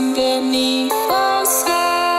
underneath us.